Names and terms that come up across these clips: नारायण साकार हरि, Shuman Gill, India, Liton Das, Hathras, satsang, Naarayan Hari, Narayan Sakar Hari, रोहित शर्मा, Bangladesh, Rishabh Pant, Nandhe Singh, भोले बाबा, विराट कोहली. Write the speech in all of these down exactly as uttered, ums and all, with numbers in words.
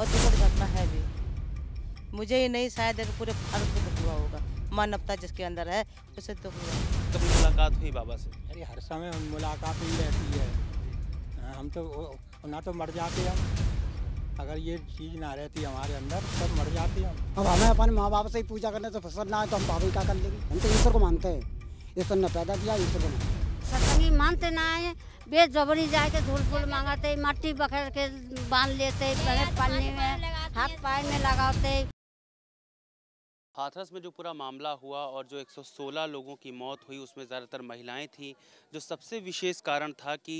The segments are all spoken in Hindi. और दुखद घटना है भी। मुझे ये नहीं, शायद पूरे भारत को दुख हुआ होगा। मानवता जिसके अंदर है उसे दुख हुआ। कभी मुलाकात हुई बाबा से? अरे हर समय मुलाकात ही रहती है। हम तो ना तो मर जाते हम, अगर ये चीज़ ना रहती हमारे अंदर सब मर जाते हम। अब हमें अपने माँ बाप से ही पूजा करने से फसल ना है तो हम बाबू क्या कर लेंगे? हम तो ईश्वर को मानते हैं, ईश्वर ने पैदा किया, ईश्वर को मानते हैं। सत्संगी मानते ना है, बेजबरी जाके धूल फूल मांगाते, मट्टी बखेर के बांध लेते, पानी में हाथ पाए में लगाते। हाथरस में जो पूरा मामला हुआ और जो एक सौ सोलह लोगों की मौत हुई उसमें ज़्यादातर महिलाएं थीं। जो सबसे विशेष कारण था कि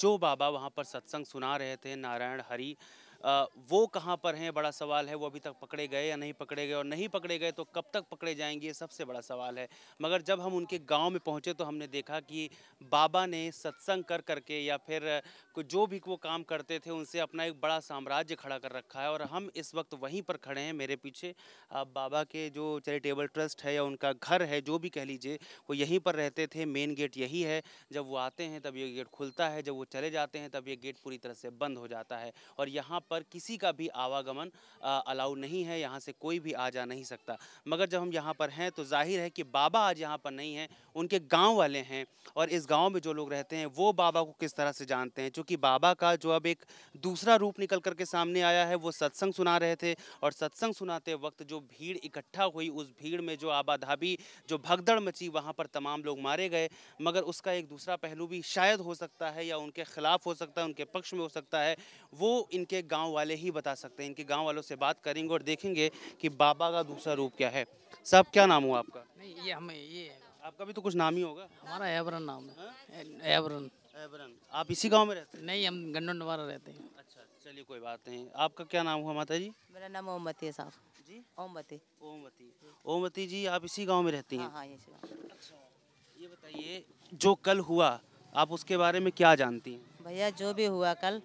जो बाबा वहां पर सत्संग सुना रहे थे नारायण हरि, आ, वो कहाँ पर हैं बड़ा सवाल है। वो अभी तक पकड़े गए या नहीं पकड़े गए, और नहीं पकड़े गए तो कब तक पकड़े जाएंगे, ये सबसे बड़ा सवाल है। मगर जब हम उनके गांव में पहुँचे तो हमने देखा कि बाबा ने सत्संग कर करके या फिर कुछ जो भी वो काम करते थे उनसे अपना एक बड़ा साम्राज्य खड़ा कर रखा है। और हम इस वक्त वहीं पर खड़े हैं। मेरे पीछे आप बाबा के जो चैरिटेबल ट्रस्ट है या उनका घर है जो भी कह लीजिए, वो यहीं पर रहते थे। मेन गेट यही है, जब वो आते हैं तब ये गेट खुलता है, जब वो चले जाते हैं तब ये गेट पूरी तरह से बंद हो जाता है। और यहाँ पर किसी का भी आवागमन अलाउ नहीं है, यहाँ से कोई भी आ जा नहीं सकता। मगर जब हम यहाँ पर हैं तो जाहिर है कि बाबा आज यहाँ पर नहीं है, उनके गांव वाले हैं। और इस गांव में जो लोग रहते हैं वो बाबा को किस तरह से जानते हैं, क्योंकि बाबा का जो अब एक दूसरा रूप निकल कर के सामने आया है। वो सत्संग सुना रहे थे और सत्संग सुनाते वक्त जो भीड़ इकट्ठा हुई, उस भीड़ में जो आबाधाबी जो भगदड़ मची, वहाँ पर तमाम लोग मारे गए। मगर उसका एक दूसरा पहलू भी शायद हो सकता है, या उनके खिलाफ हो सकता है, उनके पक्ष में हो सकता है, वो इनके गांव वाले ही बता सकते हैं। इनके गांव वालों से बात करेंगे और देखेंगे कि बाबा का दूसरा रूप क्या है। साहब क्या नाम हुआ आपका? नहीं ये हमें ये आपका भी तो कुछ नाम ही होगा। हमारा एवरन नाम है। एवरन एवरन आप इसी गांव में रहते हैं? नहीं, हम गंडोंडवारा रहते हैं। अच्छा, चलिए कोई बात नहीं। आपका क्या नाम हुआ माता जी? मेरा नाम ओमवती है साहब जी। ओमवती ओमवती ओमवती जी, आप इसी गाँव में रहती हैं? हाँ, ये बताइए जो कल हुआ आप उसके बारे में क्या जानती हैं? भैया जो भी हुआ कल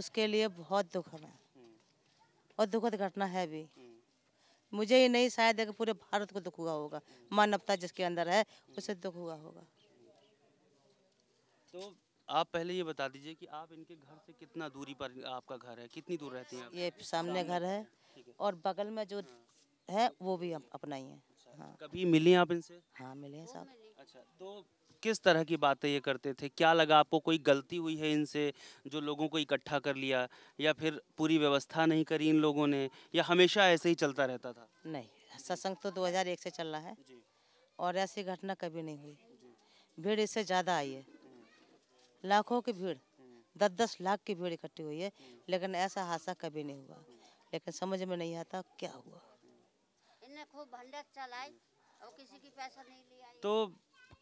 उसके लिए बहुत दुख है और दुखद घटना है भी। मुझे ये नहीं, शायद कि पूरे भारत को दुख हुआ होगा। मानवता जिसके अंदर है उसे दुख हुआ होगा। तो आप पहले ये बता दीजिए कि आप इनके घर से कितना दूरी पर आपका घर है, कितनी दूर रहती हैं आप? ये सामने घर है और बगल में जो है वो भी अपना ही है। हाँ। कभी मिली आप इनसे? हाँ मिले हैं साहब। अच्छा, तो किस तरह की बातें ये करते थे? क्या लगा आपको कोई गलती हुई है इनसे जो लोगों को इकट्ठा कर लिया, या फिर पूरी व्यवस्था नहीं करी इन लोगों ने, या हमेशा ऐसे ही चलता रहता था? नहीं, सत्संग तो दो हज़ार एक से चल रहा है जी। और ऐसी घटना कभी नहीं हुई। भीड़ इससे ज़्यादा आई है, लाखों की भीड़, दस दस लाख की भीड़ इकट्ठी हुई है, लेकिन ऐसा हादसा कभी नहीं हुआ। लेकिन समझ में नहीं आता क्या हुआ। खूब भंडार चलाई और किसी की पैसा नहीं लिया। तो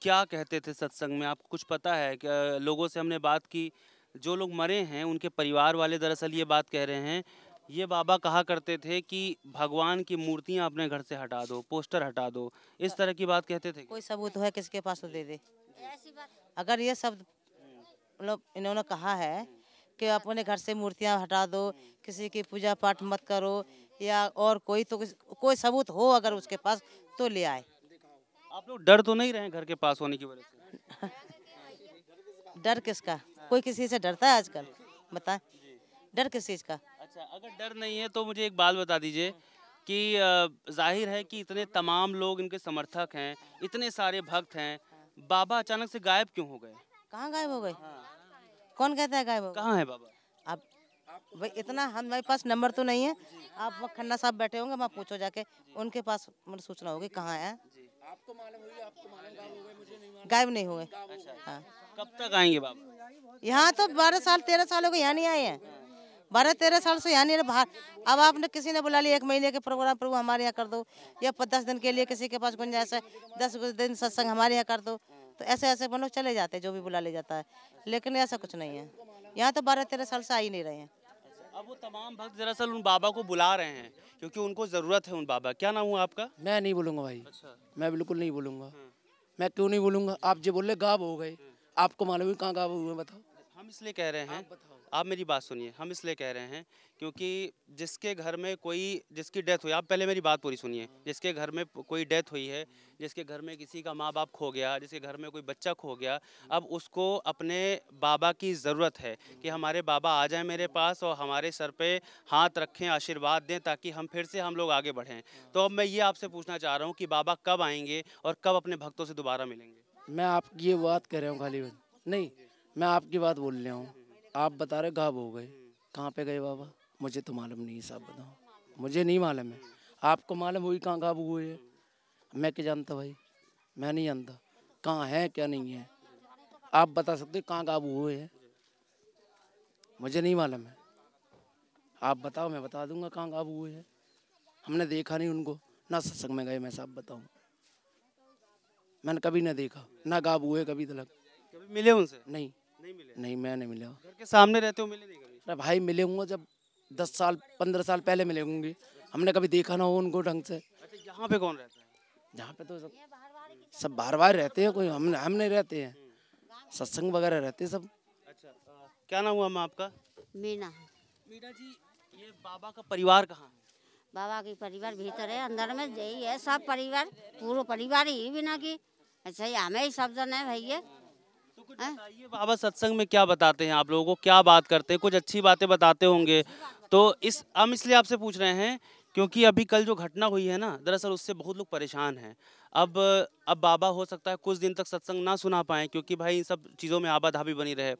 क्या कहते थे सत्संग में, आपको कुछ पता है? क्या लोगों से हमने बात की, जो लोग मरे हैं उनके परिवार वाले दरअसल ये बात कह रहे हैं, ये बाबा कहा करते थे कि भगवान की मूर्तियां अपने घर से हटा दो, पोस्टर हटा दो, इस तरह की बात कहते थे। कोई सबूत है किसके पास तो दे दे। अगर ये सब मतलब इन्होंने कहा है कि अपने घर से मूर्तियां हटा दो, किसी की पूजा पाठ मत करो, या और कोई तो कोई सबूत हो अगर उसके पास तो ले आए। आप लोग डर तो नहीं रहे घर के पास होने की वजह से? डर किसका? कोई किसी से डरता है आजकल? बताएं, डर किस चीज़ का? अच्छा, अगर डर नहीं है तो मुझे एक बात बता दीजिए कि जाहिर है कि इतने तमाम लोग इनके समर्थक हैं, इतने सारे भक्त हैं, बाबा अचानक से गायब क्यों हो गए? कहाँ गायब हो गए? हाँ। कौन कहता है गायब हो? कहाँ है बाबा? आप भाई इतना हमारे पास नंबर तो नहीं है। आप खन्ना साहब बैठे होंगे, वहाँ पूछो जाके, उनके पास मतलब सूचना होगी कहाँ है। आपको मालूम हुई? आपको मालूम गायब हो गए? मुझे नहीं मालूम गायब नहीं हुए। अच्छा, हाँ। कब तक आएंगे बाबा? यहाँ तो बारह साल तेरह साल हो गए यहाँ नहीं आए हैं। बारह तेरह साल से यहाँ नहीं रहे। अब आपने किसी ने बुला लिया एक महीने के प्रोग्राम पर, वो हमारे यहाँ कर दो, या दस दिन के लिए किसी के पास गुंजाइश है, दस दिन सत्संग हमारे यहाँ कर दो, तो ऐसे ऐसे बनो चले जाते हैं जो भी बुला ले जाता है। लेकिन ऐसा कुछ नहीं है, यहाँ तो बारह तेरह साल से आ ही नहीं रहे हैं। अब वो तमाम भक्त दरअसल उन बाबा को बुला रहे हैं क्योंकि उनको ज़रूरत है उन बाबा। क्या नाम हुआ आपका? मैं नहीं बोलूँगा भाई। अच्छा। मैं बिल्कुल नहीं बोलूँगा। मैं क्यों नहीं बोलूँगा? आप जो बोले गायब हो गए, आपको मालूम है कहाँ गायब हुए? बताओ। हम इसलिए कह रहे हैं, आप मेरी बात सुनिए, हम इसलिए कह रहे हैं क्योंकि जिसके घर में कोई, जिसकी डेथ हुई, आप पहले मेरी बात पूरी सुनिए, जिसके घर में कोई डेथ हुई है, जिसके घर में किसी का माँ बाप खो गया, जिसके घर में कोई बच्चा खो गया, अब उसको अपने बाबा की ज़रूरत है कि हमारे बाबा आ जाएं मेरे पास और हमारे सर पे हाथ रखें, आशीर्वाद दें ताकि हम फिर से हम लोग आगे बढ़ें। तो अब मैं ये आपसे पूछना चाह रहा हूँ कि बाबा कब आएंगे और कब अपने भक्तों से दोबारा मिलेंगे? मैं आपकी ये बात कर रहा हूँ खाली नहीं, मैं आपकी बात बोल रहा हूँ। आप बता रहे गायब हो गए, कहाँ पे गए बाबा? मुझे तो मालूम नहीं, साहब बताओ, मुझे नहीं मालूम है। आपको मालूम हुई कहाँ गायब हुए है? मैं क्या जानता भाई, मैं नहीं जानता कहाँ है क्या नहीं है। आप बता सकते हो कहाँ गायब हुए है? मुझे नहीं मालूम है, आप बताओ मैं बता दूंगा कहाँ गायब हुए है। हमने देखा नहीं उनको, ना सत्संग में गए मैं, साहब बताऊँ मैंने कभी ना देखा, ना गायब हुए कभी तलक। कभी मिले उनसे? नहीं नहीं मिले, नहीं मैं नहीं मिला। घर के सामने रहते हो, मिले नहीं कभी? अरे भाई मिले होंगे जब दस साल पंद्रह साल पहले मिले होंगे, हमने कभी देखा ना हो उनको ढंग से। अच्छा यहाँ पे कौन रहता है? यहाँ पे तो सब सब बार बार रहते हैं, कोई हम हम नहीं रहते हैं, सत्संग वगैरह रहते हैं सब। अच्छा क्या नाम हुआ हम आपका? मीना। मीना जी ये बाबा का परिवार कहाँ है? बाबा की परिवार भीतर है, अंदर में यही है सब परिवार, पूरा परिवार ही बिना की। अच्छा ये हमें ही सब जन है भैया। बताइए बाबा सत्संग में क्या बताते हैं आप लोगों को, क्या बात करते हैं? कुछ अच्छी बातें बताते होंगे तो इस हम इसलिए आपसे पूछ रहे हैं क्योंकि अभी कल जो घटना हुई है ना, दरअसल उससे बहुत लोग परेशान हैं। अब अब बाबा हो सकता है कुछ दिन तक सत्संग ना सुना पाए क्योंकि भाई इन सब चीज़ों में आबाधाबी बनी रहे,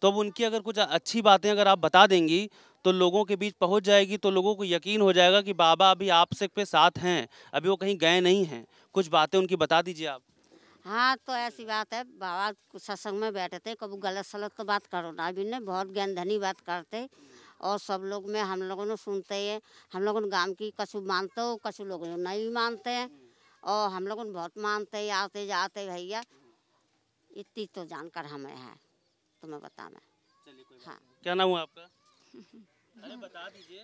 तो अब उनकी अगर कुछ अच्छी बातें अगर आप बता देंगी तो लोगों के बीच पहुँच जाएगी, तो लोगों को यकीन हो जाएगा कि बाबा अभी आपसे पे साथ हैं, अभी वो कहीं गए नहीं हैं। कुछ बातें उनकी बता दीजिए आप। हाँ तो ऐसी बात है, बाबा सत्संग में बैठते कभी गलत सलत तो बात करो ना, अभी ने बहुत ज्ञानधनी बात करते और सब लोग में हम लोगों ने सुनते हैं। हम लोगों ने गांव की कछु मानते हो, कछु लोग नहीं मानते हैं और हम लोगों ने बहुत मानते हैं, आते जाते भैया। इतनी तो जानकर हमें है, तुम्हें बता मैं। चलिए कोई हाँ। क्या नाम हुआ आपका? अरे बता दीजिए।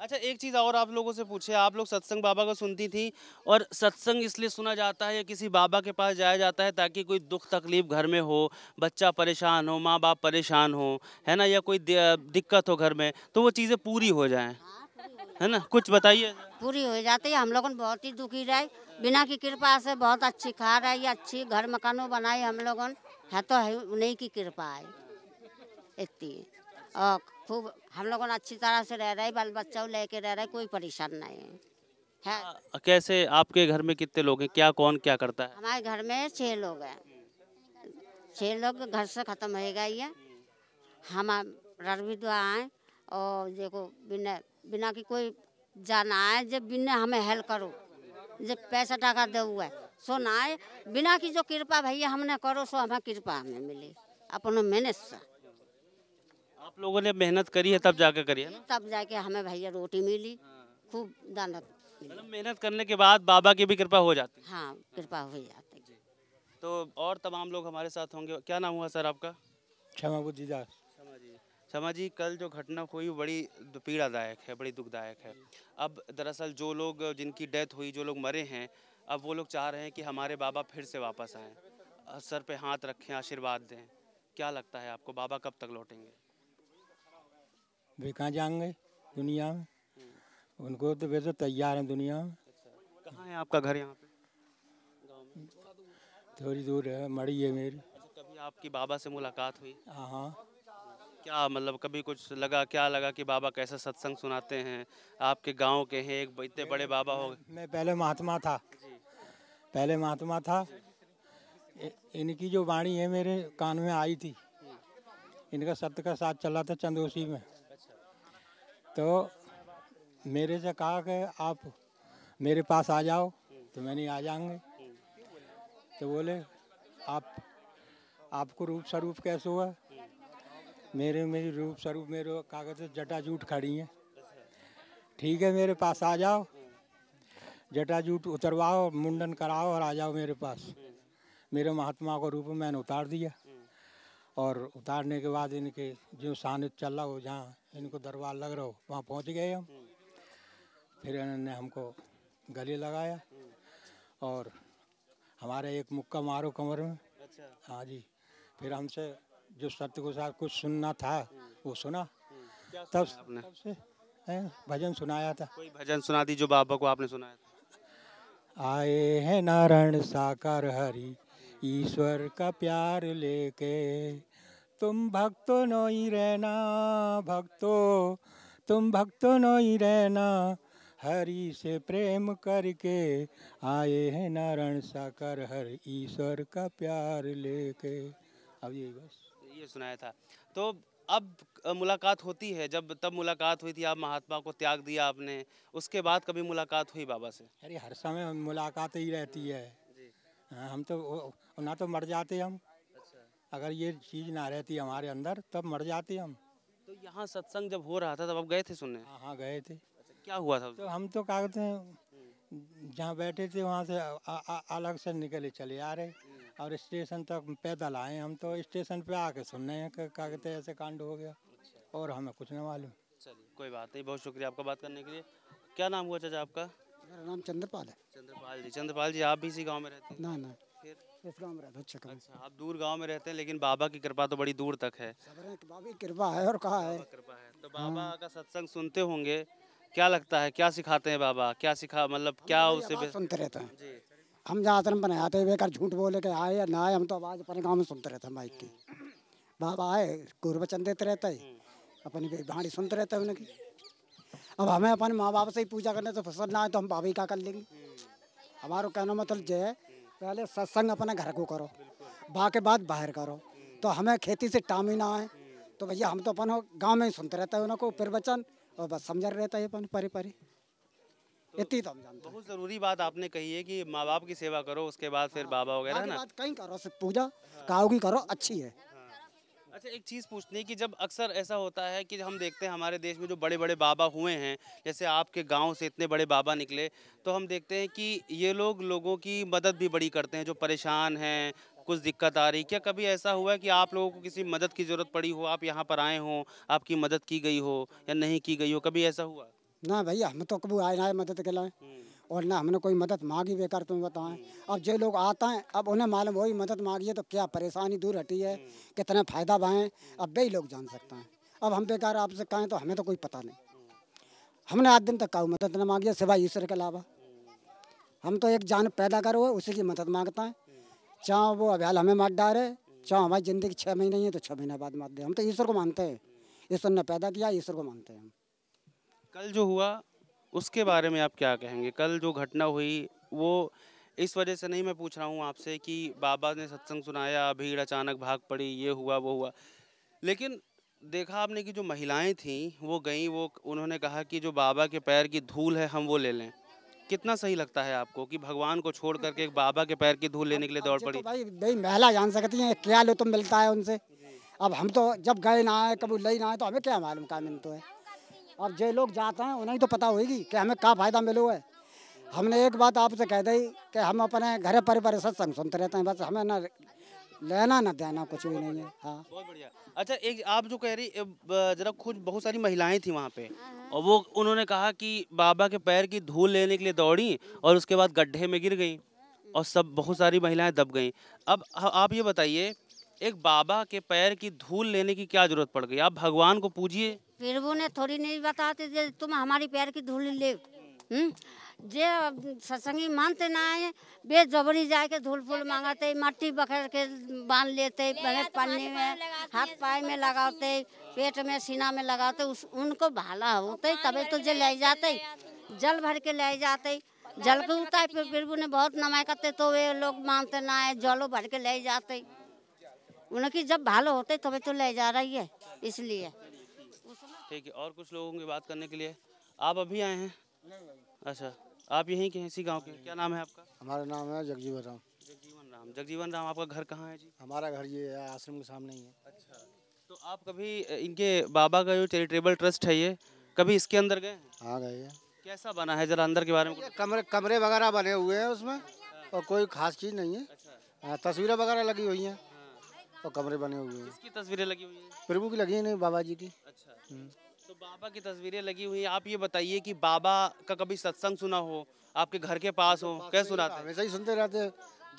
अच्छा एक चीज़ और आप लोगों से पूछे, आप लोग सत्संग बाबा को सुनती थी और सत्संग इसलिए सुना जाता है या किसी बाबा के पास जाया जाता है ताकि कोई दुख तकलीफ घर में हो, बच्चा परेशान हो, माँ बाप परेशान हो, है ना, या कोई दिक्कत हो घर में तो वो चीज़ें पूरी हो जाएं, है ना? कुछ बताइए। पूरी हो जाती है, हम लोगों ने बहुत ही दुखी रहे, बिना की कृपा से बहुत अच्छी खा रही, अच्छी घर मकानों बनाए हम लोगों ने, है तो है उन्हीं की कृपा है इतनी। और खूब हम लोगों ने अच्छी तरह से रह रहे, बाल बच्चा लेके रह रहे, कोई परेशान नहीं है, है। कैसे आपके घर में कितने लोग हैं, क्या कौन क्या करता है? हमारे घर में छह लोग हैं, छह लोग घर से खत्म हो गई है। हम रविद्व आए और देखो बिना बिना की कोई जाना आए, जब बिना हमें हेल्प करो, जब पैसा टाका दे हुआ है सो ना आए, बिना की जो कृपा भैया हमने करो सो हमें कृपा हमें मिली अपनों मेहनत से। आप लोगों ने मेहनत करी है तब जाके करी है ना? तब जाके हमें भैया रोटी मिली, खूब दाना, मतलब मेहनत करने के बाद बाबा की भी कृपा हो जाती है। हाँ कृपा हो जाती है। तो और तमाम लोग हमारे साथ होंगे। क्या नाम हुआ सर आपका? क्षमा बुद्धि दास। क्षमा जी, क्षमा जी कल जो घटना हुई बड़ी पीड़ादायक है, बड़ी दुखदायक है। अब दरअसल जो लोग जिनकी डेथ हुई, जो लोग मरे हैं, अब वो लोग चाह रहे हैं कि हमारे बाबा फिर से वापस आएँ, सर पे हाथ रखें, आशीर्वाद दें। क्या लगता है आपको बाबा कब तक लौटेंगे? वे कहाँ जाएंगे दुनिया में, उनको तो वैसे तैयार हैं दुनिया में। अच्छा। कहाँ है आपका घर? यहाँ पे थोड़ी दूर है, मड़ी है मेरी। अच्छा, कभी आपकी बाबा से मुलाकात हुई? हाँ। क्या मतलब कभी कुछ लगा, क्या लगा कि बाबा कैसे सत्संग सुनाते हैं? आपके गांव के हैं, एक इतने बड़े बाबा हो। मैं पहले महात्मा था, पहले महात्मा था, इनकी जो वाणी है मेरे कान में आई थी, इनका सत्य का साथ चला था चंदोसी में, तो मेरे से कहा कि आप मेरे पास आ जाओ, तो मैंने आ जाएंगे। तो बोले आप आपको रूप स्वरूप कैसे हुआ? मेरे मेरी रूप स्वरूप मेरे कागज जटा जूट खड़ी है। ठीक है मेरे पास आ जाओ, जटा जूट उतरवाओ, मुंडन कराओ और आ जाओ मेरे पास। मेरे महात्मा को रूप मैंने उतार दिया और उतारने के बाद इनके जो सानिध्य चल रहा हो, जहाँ इनको दरबार लग रहा हो, वहाँ पहुँच गए हम। फिर इन्होंने हमको गले लगाया और हमारे एक मुक्का मारो कमर में। हाँ जी। फिर हमसे जो सत्य को साथ कुछ सुनना था वो सुना, तब तब से भजन सुनाया था। कोई भजन सुना दी जो बाबा को आपने सुनाया था? आए हैं नारायण साकार हरि ईश्वर का प्यार लेके, तुम भक्तों नो ही रहना, भक्तों तुम भक्तों नो ही रहना, हरि से प्रेम करके, आए हैं नारायण साकार हरि ईश्वर का प्यार लेके। अब ये बस ये सुनाया था। तो अब मुलाकात होती है, जब तब मुलाकात हुई थी, आप महात्मा को त्याग दिया आपने, उसके बाद कभी मुलाकात हुई बाबा से? अरे हर समय मुलाकात ही रहती है जी। हाँ, हम तो ना तो मर जाते हम। अच्छा। अगर ये चीज़ ना रहती हमारे अंदर तब मर जाते हम। तो यहाँ सत्संग जब हो रहा था तब आप गए थे सुनने? हाँ हाँ गए थे। अच्छा, क्या हुआ था? तो हम तो कहते हैं जहाँ बैठे थे वहाँ से आ, आ, अलग से निकले चले आ रहे और स्टेशन तक पैदल आए। हम तो स्टेशन पे आके सुन रहे हैं क्या कहते हैं ऐसे कांड हो गया और हमें कुछ नहीं मालूम। चलिए कोई बात नहीं, बहुत शुक्रिया आपका बात करने के लिए। क्या नाम हुआ चाचा आपका? मेरा नाम चंद्रपाल है। चंद्रपाल जी, चंद्रपाल जी आप भी इसी गांव में रहते हैं? ना ना, फिर इस गांव में रहते हैं। अच्छा, अच्छा, आप दूर गाँव में रहते हैं लेकिन बाबा की कृपा तो बड़ी दूर तक है। बाबा कृपा है और कहा है कृपा है। तो बाबा का सत्संग सुनते होंगे, क्या लगता है क्या सिखाते हैं बाबा, क्या सिखा मतलब क्या उसे सुनते रहते हैं? हम जहाँ आश्रम बनाए आते बेकार झूठ बोले के आए या ना आए, हम तो आवाज़ अपने गांव में सुनते रहते हैं माइक की। बाबा आए गुरबचन देते रहते हैं, अपनी भाड़ी सुनते रहते हैं उनकी। अब हमें अपने माँ बाप से ही पूजा करने तो फसल ना आए तो हम बाबा ही का कर लेंगे। हमारा कहना मतलब जो है पहले सत्संग अपने घर को करो, बा के बाद बाहर करो। तो हमें खेती से टाइम ही ना आए तो भैया हम तो अपन गाँव में ही सुनते रहते हैं उनको फिर वचन और बस समझ रहता है अपन परी परी। इतनी तो बहुत जरूरी बात आपने कही है कि माँ बाप की सेवा करो, उसके बाद फिर बाबा वगैरह ना कहीं करो, सिर्फ पूजा काउगी करो अच्छी है। अच्छा एक चीज़ पूछनी कि जब अक्सर ऐसा होता है कि हम देखते हैं हमारे देश में जो बड़े बड़े बाबा हुए हैं, जैसे आपके गांव से इतने बड़े बाबा निकले, तो हम देखते हैं कि ये लोग लोगों की मदद भी बड़ी करते हैं जो परेशान हैं, कुछ दिक्कत आ रही। क्या कभी ऐसा हुआ है कि आप लोगों को किसी मदद की ज़रूरत पड़ी हो, आप यहाँ पर आए हों, आपकी मदद की गई हो या नहीं की गई हो, कभी ऐसा हुआ? ना भैया हम तो कभी आए ना आए मदद के लाए और ना हमने कोई मदद मांगी बेकार तुम्हें बताएं। अब जो लोग आते हैं अब उन्हें मालूम हो ही मदद मांगी है तो क्या परेशानी दूर हटी है, कितना फ़ायदा भाएँ, अब वे ही लोग जान सकते हैं। अब हम बेकार आपसे कहें तो हमें तो कोई पता नहीं, हमने आज दिन तक काऊ मदद ना मांगी है सिवाय ईश्वर के अलावा। हम तो एक जान पैदा करो उसी की मदद मांगते हैं, चाहे वो अभ्याल हमें मार डाले, चाहे हमारी ज़िंदगी छः महीने ही है तो छः महीने बाद मार दे। हम तो ईश्वर को मानते हैं, ईश्वर ने पैदा किया, ईश्वर को मानते हैं हम। कल जो हुआ उसके बारे में आप क्या कहेंगे? कल जो घटना हुई वो इस वजह से नहीं मैं पूछ रहा हूँ आपसे कि बाबा ने सत्संग सुनाया, भीड़ अचानक भाग पड़ी, ये हुआ वो हुआ, लेकिन देखा आपने कि जो महिलाएं थीं वो गईं, वो उन्होंने कहा कि जो बाबा के पैर की धूल है हम वो ले लें। कितना सही लगता है आपको कि भगवान को छोड़ करके एक बाबा के पैर की धूल लेने के लिए दौड़ पड़ी? तो भाई भाई महिला जान सकती हैं क्या लो तुम मिलता है उनसे। अब हम तो जब गए ना आए कभी ले ना आए तो हमें क्या मालूम का मिलता है। अब जो लोग जाते हैं उन्हें तो पता होगी कि हमें क्या फ़ायदा मिलो है। हमने एक बात आपसे कह दी कि हम अपने घर पर पर सत्संग सुनते रहते हैं, बस हमें ना लेना ना देना कुछ भी नहीं है। हाँ बहुत बढ़िया। अच्छा एक आप जो कह रही जरा खुद, बहुत सारी महिलाएं थी वहाँ पे और वो उन्होंने कहा कि बाबा के पैर की धूल लेने के लिए दौड़ी और उसके बाद गड्ढे में गिर गई और सब बहुत सारी महिलाएँ दब गईं। अब आप ये बताइए एक बाबा के पैर की धूल लेने की क्या जरूरत पड़ गई? आप भगवान को पूजिए। फिर वो ने थोड़ी नहीं बताते जे तुम हमारी पैर की धूल ले, जे सत्संगी मानते ना आए बे जबरी जाके धूल फूल मांगते, मट्टी बखेर के बांध लेते, पन्नी में हाथ पाए में लगाते, पेट में सीना में लगाते, उस उनको भाला होते तभी तो जे ले जाते, जल भर के ले जाते, जल के उतार फिर बिरबू ने बहुत नमाय करते तो वे लोग मानते ना आए, जलो भर के ले जाते, उनकी जब भालो होते तभी तो ले जा रही है इसलिए। ठीक है और कुछ लोगों की बात करने के लिए। आप अभी आए हैं? अच्छा आप यहीं के हैं इसी गांव के? क्या नाम है आपका? हमारा नाम है जगजीवन राम। जगजीवन राम, जगजीवन राम आपका घर कहाँ है जी? हमारा घर ये आश्रम के सामने ही है। अच्छा तो आप कभी इनके बाबा का जो चैरिटेबल ट्रस्ट है ये कभी इसके अंदर गए? हाँ गए। कैसा बना है जरा अंदर के बारे में? कमरे कमरे वगैरह बने हुए हैं उसमें और कोई खास चीज़ नहीं है, तस्वीरें वगैरह लगी हुई हैं और कमरे बने हुए हैं। इसकी तस्वीरें लगी हुई हैं? प्रभु की लगी है नहीं, बाबा जी की। अच्छा तो बाबा की तस्वीरें लगी हुई हैं। आप ये बताइए कि बाबा का कभी सत्संग सुना हो आपके घर के पास हो? तो कैसे सुनाते? हमेशा ही सुनते रहते हैं।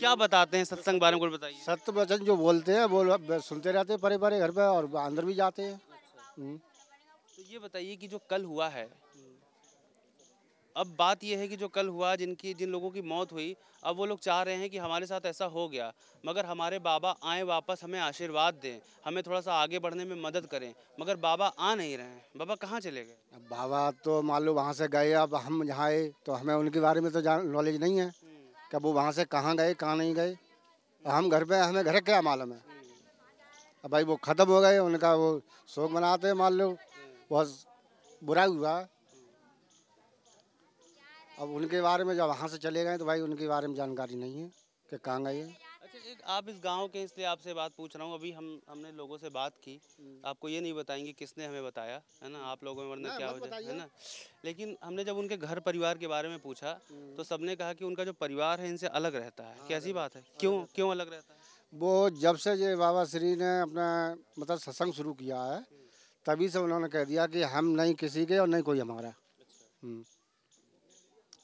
क्या बताते हैं सत्संग बारे में, कुछ बताइए। सत्य वचन जो बोलते हैं वो सुनते रहते हैं परे परे घर पे और अंदर भी जाते हैं। तो ये बताइए कि जो कल हुआ है, अब बात यह है कि जो कल हुआ, जिनकी जिन लोगों की मौत हुई, अब वो लोग चाह रहे हैं कि हमारे साथ ऐसा हो गया मगर हमारे बाबा आए वापस, हमें आशीर्वाद दें, हमें थोड़ा सा आगे बढ़ने में मदद करें, मगर बाबा आ नहीं रहे हैं। बाबा कहाँ चले गए? अब बाबा तो मान लो वहाँ से गए, अब हम यहाँ आए तो हमें उनके बारे में तो नॉलेज नहीं है कि वो वहाँ से कहाँ गए कहाँ नहीं गए। हम घर पर, हमें घर क्या मालूम है। अब भाई वो ख़त्म हो गए, उनका वो शोक मनाते हैं, मान लो बहुत बुरा हुआ। अब उनके बारे में जब वहाँ से चले गए तो भाई उनके बारे में जानकारी नहीं है कि कहाँ गए। अच्छा, एक आप इस गांव के, इसलिए आपसे बात पूछ रहा हूँ, अभी हम हमने लोगों से बात की, आपको ये नहीं बताएंगे किसने हमें बताया है ना, आप लोगों में वरना क्या हो जाए है ना। लेकिन हमने जब उनके घर परिवार के बारे में पूछा तो सबने कहा कि उनका जो परिवार है इनसे अलग रहता है। कैसी बात है, क्यों क्यों अलग रहता है? वो जब से ये बाबा श्री ने अपना मतलब सत्संग शुरू किया है तभी से उन्होंने कह दिया कि हम नहीं किसी के और नहीं कोई हमारा,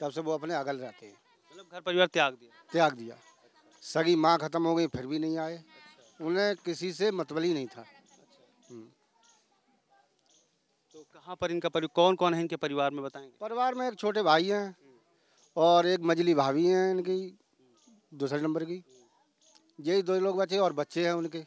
तब से वो अपने अगल रहते हैं। मतलब घर परिवार त्याग दिया, त्याग दिया। सगी माँ खत्म हो गई फिर भी नहीं आए। अच्छा। उन्हें किसी से मतलब ही नहीं था। अच्छा। तो कहाँ पर इनका परिवार, कौन कौन है इनके परिवार में बताएंगे? परिवार में एक छोटे भाई हैं और एक मजली भाभी हैं इनकी दूसरे नंबर की, यही दो लोग बचे और बच्चे हैं उनके।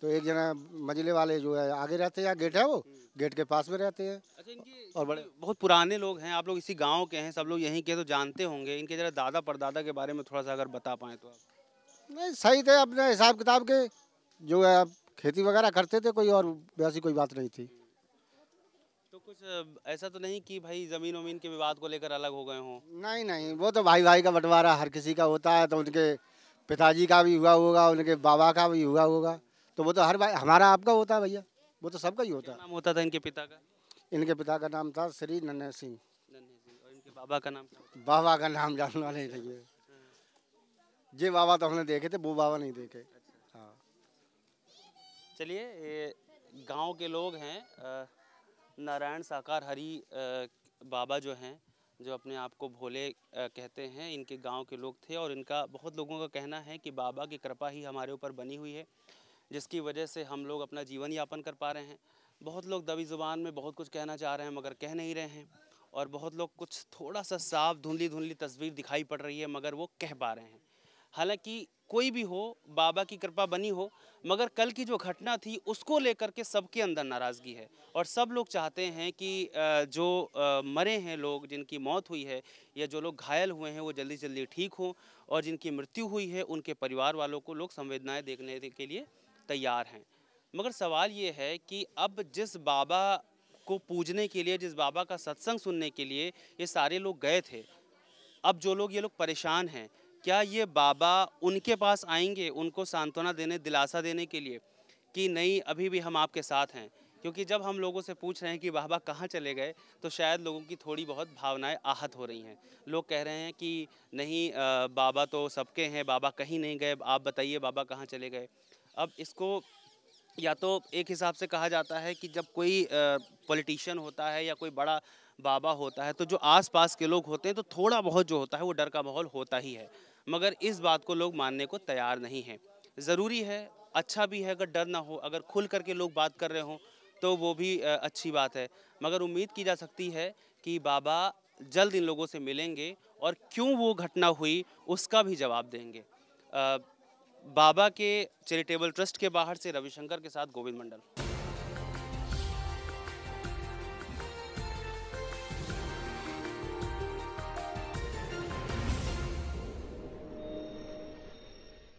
तो एक जना मजले वाले जो है आगे रहते हैं, गेट है वो, गेट के पास में रहते हैं। अच्छा, इनकी और बड़े बहुत पुराने लोग हैं, आप लोग इसी गांव के हैं, सब लोग यहीं के तो जानते होंगे। इनके जरा दादा परदादा के बारे में थोड़ा सा अगर बता पाएँ तो। आप नहीं सही थे अपने हिसाब किताब के, जो है खेती वगैरह करते थे, कोई और वैसी कोई बात नहीं थी। तो कुछ ऐसा तो नहीं कि भाई जमीन वमीन के विवाद को लेकर अलग हो गए हों? नहीं नहीं, वो तो भाई भाई का बंटवारा हर किसी का होता है, तो उनके पिताजी का भी हुआ होगा, उनके बाबा का भी हुआ होगा, तो वो तो हर भाई हमारा आपका होता है भैया, वो तो सबका ही होता है। नाम होता था इनके पिता का? इनके पिता का नाम था श्री नन्हे सिंह। और इनके बाबा का नाम? बाबा का नाम जानना नहीं चाहिए। ये बाबा तो हमने देखे थे, वो बाबा नहीं देखे। अच्छा। हाँ। चलिए, ये गांव के लोग हैं, नारायण साकार हरी बाबा जो हैं, जो अपने आप को भोले कहते हैं, इनके गाँव के लोग थे। और इनका बहुत लोगों का कहना है कि बाबा की कृपा ही हमारे ऊपर बनी हुई है, जिसकी वजह से हम लोग अपना जीवन यापन कर पा रहे हैं। बहुत लोग दबी ज़ुबान में बहुत कुछ कहना चाह रहे हैं मगर कह नहीं रहे हैं, और बहुत लोग कुछ थोड़ा सा साफ धुंधली धुंधली तस्वीर दिखाई पड़ रही है मगर वो कह पा रहे हैं। हालांकि कोई भी हो, बाबा की कृपा बनी हो, मगर कल की जो घटना थी उसको लेकर के सबके अंदर नाराज़गी है, और सब लोग चाहते हैं कि जो मरे हैं लोग, जिनकी मौत हुई है, या जो लोग घायल हुए हैं वो जल्दी जल्दी ठीक हों, और जिनकी मृत्यु हुई है उनके परिवार वालों को लोग संवेदनाएँ देखने के लिए तैयार हैं। मगर सवाल ये है कि अब जिस बाबा को पूजने के लिए, जिस बाबा का सत्संग सुनने के लिए ये सारे लोग गए थे, अब जो लोग, ये लोग परेशान हैं, क्या ये बाबा उनके पास आएंगे उनको सांत्वना देने, दिलासा देने के लिए कि नहीं अभी भी हम आपके साथ हैं? क्योंकि जब हम लोगों से पूछ रहे हैं कि बाबा कहाँ चले गए तो शायद लोगों की थोड़ी बहुत भावनाएं आहत हो रही हैं। लोग कह रहे हैं कि नहीं बाबा तो सबके हैं, बाबा कहीं नहीं गए, आप बताइए बाबा कहाँ चले गए। अब इसको या तो एक हिसाब से कहा जाता है कि जब कोई पॉलिटिशियन होता है या कोई बड़ा बाबा होता है तो जो आसपास के लोग होते हैं तो थोड़ा बहुत जो होता है वो डर का माहौल होता ही है, मगर इस बात को लोग मानने को तैयार नहीं हैं। ज़रूरी है, अच्छा भी है अगर डर ना हो, अगर खुल करके लोग बात कर रहे हों तो वो भी अच्छी बात है, मगर उम्मीद की जा सकती है कि बाबा जल्द इन लोगों से मिलेंगे और क्यों वो घटना हुई उसका भी जवाब देंगे। बाबा के चैरिटेबल ट्रस्ट के बाहर से रविशंकर के साथ गोविंद मंडल।